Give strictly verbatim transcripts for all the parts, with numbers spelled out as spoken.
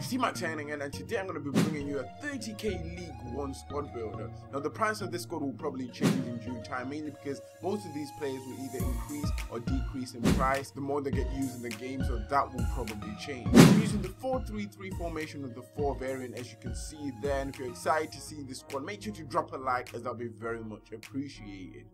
It's TMakcentral and, and today I'm going to be bringing you a thirty K League one squad builder. Now the price of this squad will probably change in due time, mainly because most of these players will either increase or decrease in price the more they get used in the game, so that will probably change. I'm using the four three three formation with the four variant, as you can see there, and if you're excited to see this squad, make sure to drop a like as that'll be very much appreciated.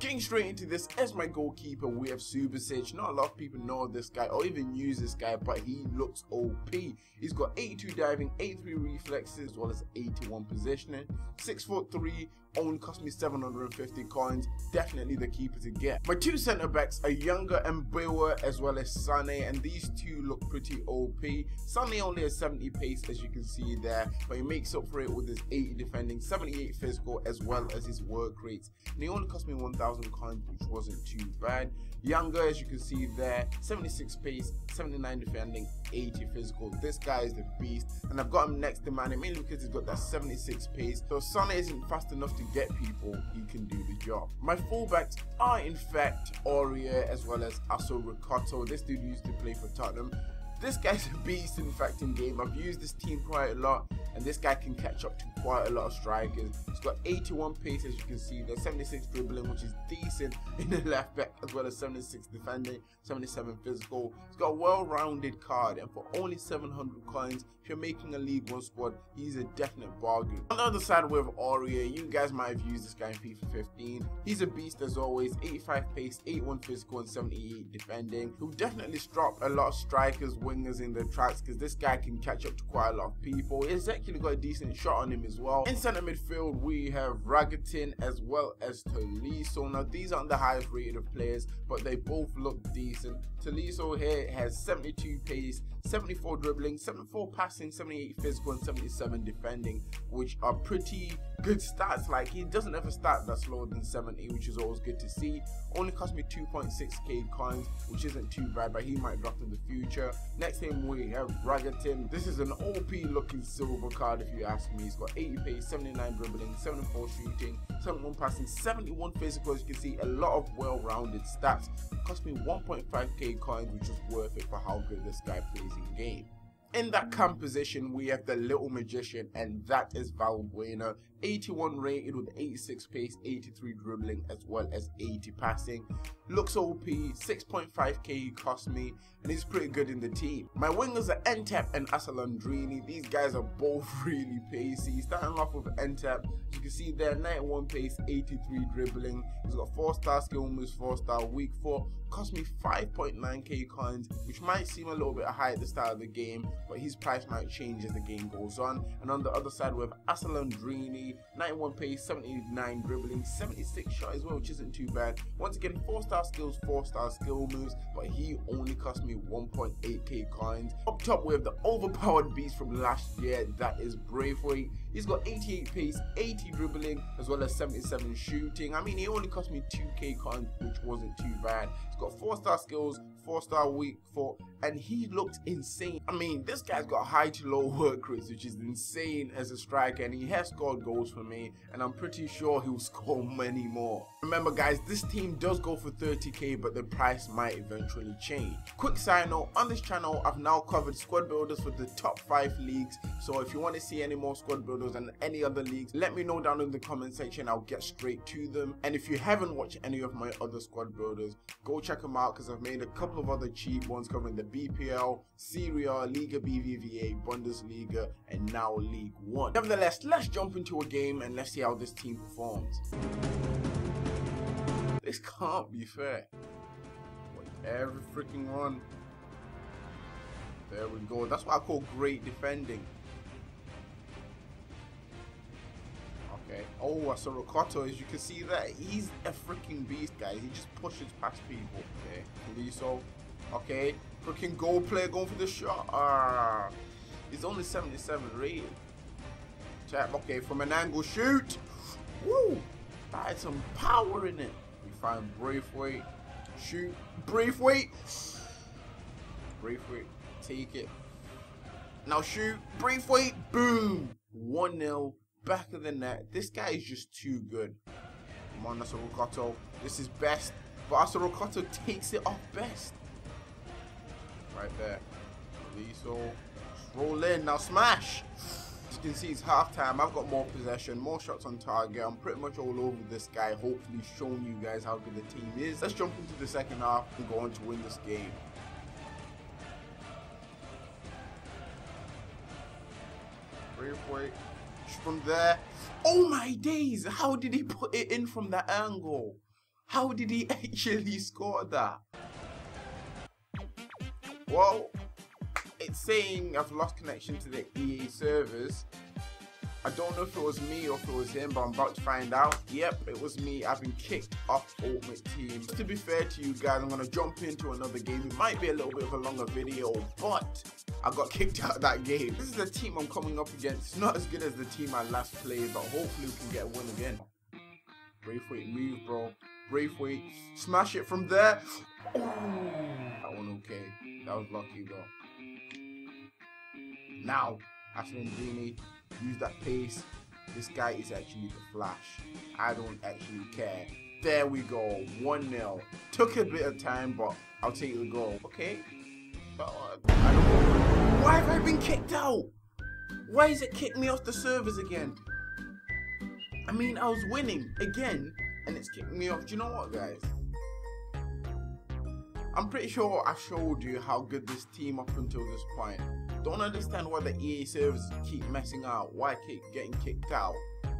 Getting straight into this, as my goalkeeper we have Subasic. Not a lot of people know this guy or even use this guy, but he looks O P. He's got eighty-two diving, eighty-three reflexes as well as eighty-one positioning, six foot three, only cost me seven hundred fifty coins, definitely the keeper to get. My two centre backs are Younger and Biwa as well as Sane, and these two look pretty O P. Sane only has seventy pace as you can see there, but he makes up for it with his eighty defending, seventy-eight physical as well as his work rates, and he only cost me one thousand coins, which wasn't too bad. Younger, as you can see there, seventy-six pace, seventy-nine defending, eighty physical. This guy is the beast, and I've got him next to Mane mainly because he's got that seventy-six pace, so Sane isn't fast enough to get people, he can do the job. My fullbacks are in fact Aurier as well as Aso Ricotto. This dude used to play for Tottenham. This guy's a beast in fact in game. I've used this team quite a lot, and this guy can catch up to quite a lot of strikers. He's got eighty-one pace as you can see there, seventy-six dribbling, which is decent in the left back, as well as seventy-six defending, seventy-seven physical. He's got a well-rounded card, and for only seven hundred coins, if you're making a League one squad, he's a definite bargain. On the other side we have Aurier. You guys might have used this guy in FIFA fifteen. He's a beast as always, eighty-five pace, eighty-one physical and seventy-eight defending. He'll definitely strop a lot of strikers, wingers in the tracks, because this guy can catch up to quite a lot of people. He's actually got a decent shot on him as well. In centre midfield we have Ragutin as well as Toliso. Now these aren't the highest rated of players, but they both look decent. Toliso here has seventy-two pace, seventy-four dribbling, seventy-four passing, seventy-eight physical and seventy-seven defending, which are pretty good stats. Like, he doesn't ever start that's lower than seventy, which is always good to see. Only cost me two point six K coins, which isn't too bad, but he might drop in the future. Next thing we have Ragutin. This is an O P looking silver card if you ask me. He's got eighty pace, seventy-nine dribbling, seventy-four shooting, seventy-one passing, seventy-one physical. As you can see, a lot of well-rounded stats. Cost me one point five K coins, which is worth it for how good this guy plays in game. In that camp position, we have the little magician, and that is Valbuena. eighty-one rated with eighty-six pace, eighty-three dribbling, as well as eighty passing. Looks O P, six point five K cost me, and he's pretty good in the team. My wingers are Ntep and Asalandrini. These guys are both really pacey. Starting off with Ntep, you can see there, ninety-one pace, eighty-three dribbling. He's got four star skill moves, four star weak four. Cost me five point nine K coins, which might seem a little bit high at the start of the game, but his price might change as the game goes on. And on the other side we have Asalandrini, ninety-one pace, seventy-nine dribbling, seventy-six shot as well, which isn't too bad. Once again, four star skills, four star skill moves, but he only cost me one point eight K coins. Up top we have the overpowered beast from last year, that is Braithwaite. He's got eighty-eight pace, eighty dribbling, as well as seventy-seven shooting. I mean, he only cost me two K coins, which wasn't too bad. He's got four star skills, four star weak four, and he looked insane. I mean, this guy's got high to low work rates, which is insane as a striker, and he has scored goals for me, and I'm pretty sure he'll score many more. Remember guys, this team does go for thirty K, but the price might eventually change. Quick side note, on this channel I've now covered squad builders for the top five leagues, so if you want to see any more squad builders and any other leagues, let me know down in the comment section, I'll get straight to them. And if you haven't watched any of my other squad builders, go check them out, because I've made a couple of other cheap ones covering the B P L, SERIE A, LIGA B B V A, BUNDESLIGA, and now League one. Nevertheless, let's jump into a game and let's see how this team performs. This can't be fair. Like every freaking run. There we go. That's what I call great defending. Okay. Oh, I saw Ricotto. As you can see that, he's a freaking beast, guys. He just pushes past people. Okay. Toliso. Okay. Freaking goal player going for the shot. Ah. He's only seventy-seven rated. Tap. Okay. From an angle shoot. Woo. That had some power in it. We find Braithwaite. Shoot. Braithwaite. Braithwaite. Take it. Now shoot. Braithwaite. Boom. one nil. Back of the net. This guy is just too good. Come on, Aso Ricotto. This is best. But Aso Ricotto takes it off best. Right there. Toliso. Roll in, now smash. As you can see, it's half time. I've got more possession, more shots on target. I'm pretty much all over this guy, hopefully showing you guys how good the team is. Let's jump into the second half and go on to win this game. Braithwaite. From there, oh my days, how did he put it in from that angle? How did he actually score that? Well, it's saying I've lost connection to the E A servers. I don't know if it was me or if it was him, but I'm about to find out. Yep, it was me. I've been kicked off Ultimate Team. Just to be fair to you guys, I'm going to jump into another game. It might be a little bit of a longer video, but I got kicked out of that game. This is the team I'm coming up against. It's not as good as the team I last played, but hopefully we can get a win again. Braithwaite, move, bro. Braithwaite, smash it from there. Oh, that one okay. That was lucky, though. Now, Asalandrini. Use that pace. This guy is actually the Flash. I don't actually care. There we go. one nil. Took a bit of time, but I'll take the goal. Okay. But I don't know. Why have I been kicked out? Why is it kicked me off the servers again? I mean, I was winning again, and it's kicked me off. Do you know what, guys? I'm pretty sure I showed you how good this team up until this point. Don't understand why the E A servers keep messing out, why I keep getting kicked out.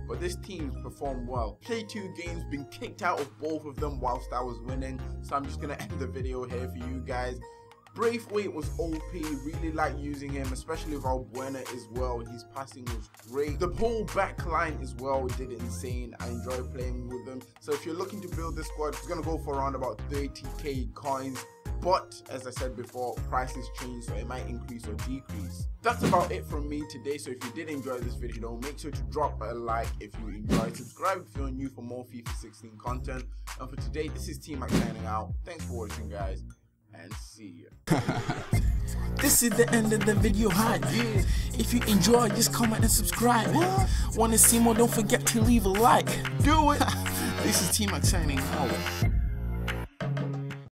But this team's performed well. Played two games, been kicked out of both of them whilst I was winning. So I'm just going to end the video here for you guys. Braithwaite was O P, really like using him, especially Valbuena as well. His passing was great. The whole back line as well did it insane. I enjoy playing with them. So if you're looking to build this squad, it's going to go for around about thirty K coins. But as I said before, prices change, so it might increase or decrease. That's about it from me today. So if you did enjoy this video, make sure to drop a like if you enjoyed. Subscribe if you're new for more FIFA sixteen content. And for today, this is TMakc signing out. Thanks for watching, guys. And see ya. This is the end of the video, hi. Yeah. If you enjoyed, just comment and subscribe. What? Want to see more? Don't forget to leave a like. Do it. This is TMakc signing out.